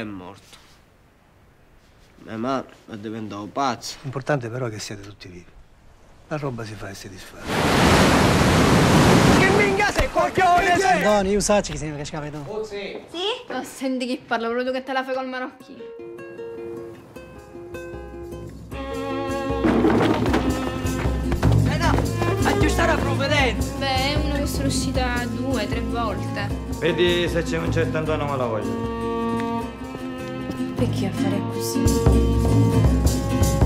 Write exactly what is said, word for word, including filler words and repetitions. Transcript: è morto. Mia madre è diventata pazza. L'importante però è che siete tutti vivi. La roba si fa e si disfa. Che minchia sei, coglione sei! No, io so che sembra che capito. Oh sì! Sì? Ma senti chi parla, proprio tu che te la fai col marocchino. Eh no, aggiustare la provvedenza! Beh, è una che sono uscita due, tre volte. Vedi se c'è un certo Antonio Malavoglia. Perché a fare così?